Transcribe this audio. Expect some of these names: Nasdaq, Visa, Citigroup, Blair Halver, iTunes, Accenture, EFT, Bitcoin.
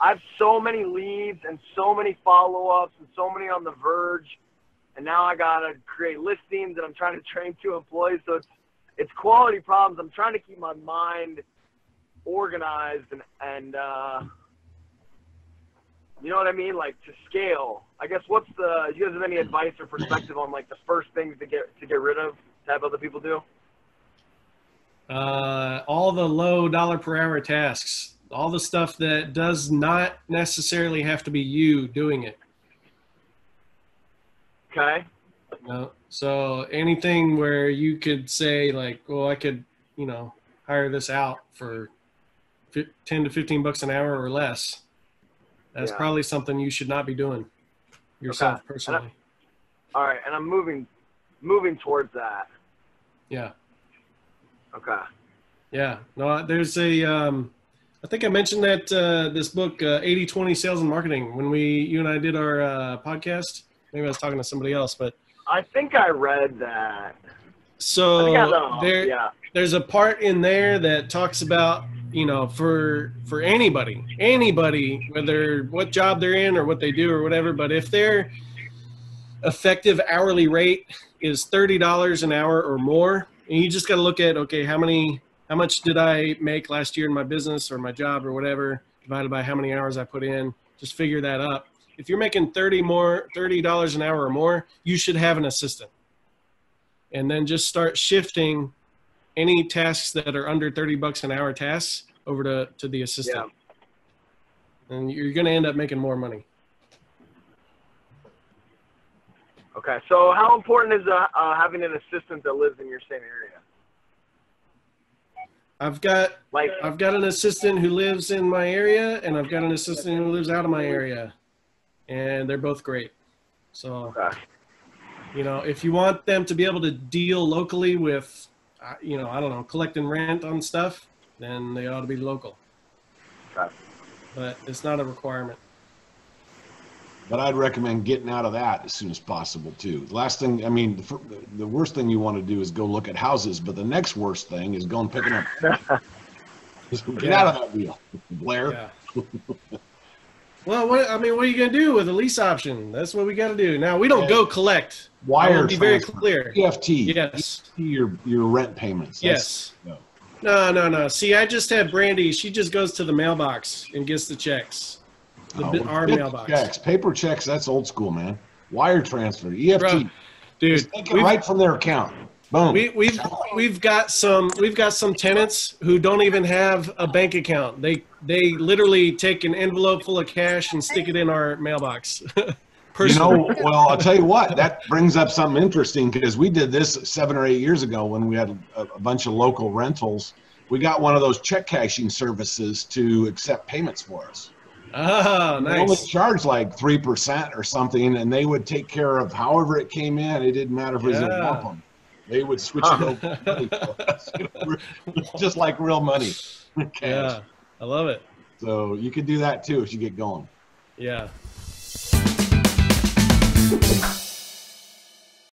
I have so many leads and so many follow-ups and so many on the verge, and now I gotta create listings and I'm trying to train 2 employees. So it's quality problems. I'm trying to keep my mind organized and you know what I mean, like to scale. I guess what's the? Do you guys have any advice or perspective on like the first things to get rid of to have other people do? All the low dollar per hour tasks. All the stuff that does not necessarily have to be you doing it. Okay. No. So anything where you could say like, well, I could, you know, hire this out for 10 to 15 bucks an hour or less. That's probably something you should not be doing yourself personally. All right. And I'm moving towards that. Yeah. Okay. Yeah. No, there's a, I think I mentioned that this book, 80/20 Sales and Marketing, when you and I did our podcast. Maybe I was talking to somebody else, but I think I read that. So there's a part in there that talks about, you know, for anybody, whether what job they're in or what they do or whatever, but if their effective hourly rate is $30 an hour or more, and you just got to look at, okay, how much did I make last year in my business or my job or whatever, divided by how many hours I put in, just figure that up. If you're making $30 an hour or more, you should have an assistant. And then just start shifting any tasks that are under 30 bucks an hour tasks over to the assistant. Yeah. And you're going to end up making more money. Okay. So how important is having an assistant that lives in your same area? I've got an assistant who lives in my area, and I've got an assistant who lives out of my area, and they're both great. So, you know, if you want them to be able to deal locally with, you know, I don't know, collecting rent on stuff, then they ought to be local. Okay. But it's not a requirement. But I'd recommend getting out of that as soon as possible too. The last thing, I mean, the worst thing you want to do is go look at houses, but the next worst thing is going picking up. Get out of that deal, Blair. Yeah. Well, what are you going to do with a lease option? That's what we got to do. Now, we don't go collect. Wire be very clear. EFT. Yes. EFT your rent payments. Yes. No. See, I just had Brandy. She just goes to the mailbox and gets the checks. Our mailbox. Paper checks, that's old school, man. Wire transfer, EFT. Bro, dude, take it right from their account. Boom. We've got some tenants who don't even have a bank account. They literally take an envelope full of cash and stick it in our mailbox. Personally. You know, well, I'll tell you what, that brings up something interesting, because we did this 7 or 8 years ago when we had a bunch of local rentals. We got one of those check cashing services to accept payments for us. Oh, nice. They only charged like 3% or something, and they would take care of however it came in. It didn't matter if it was a lump sum. They would switch it over. Just like real money. Yeah, I love it. So you can do that too if you get going. Yeah.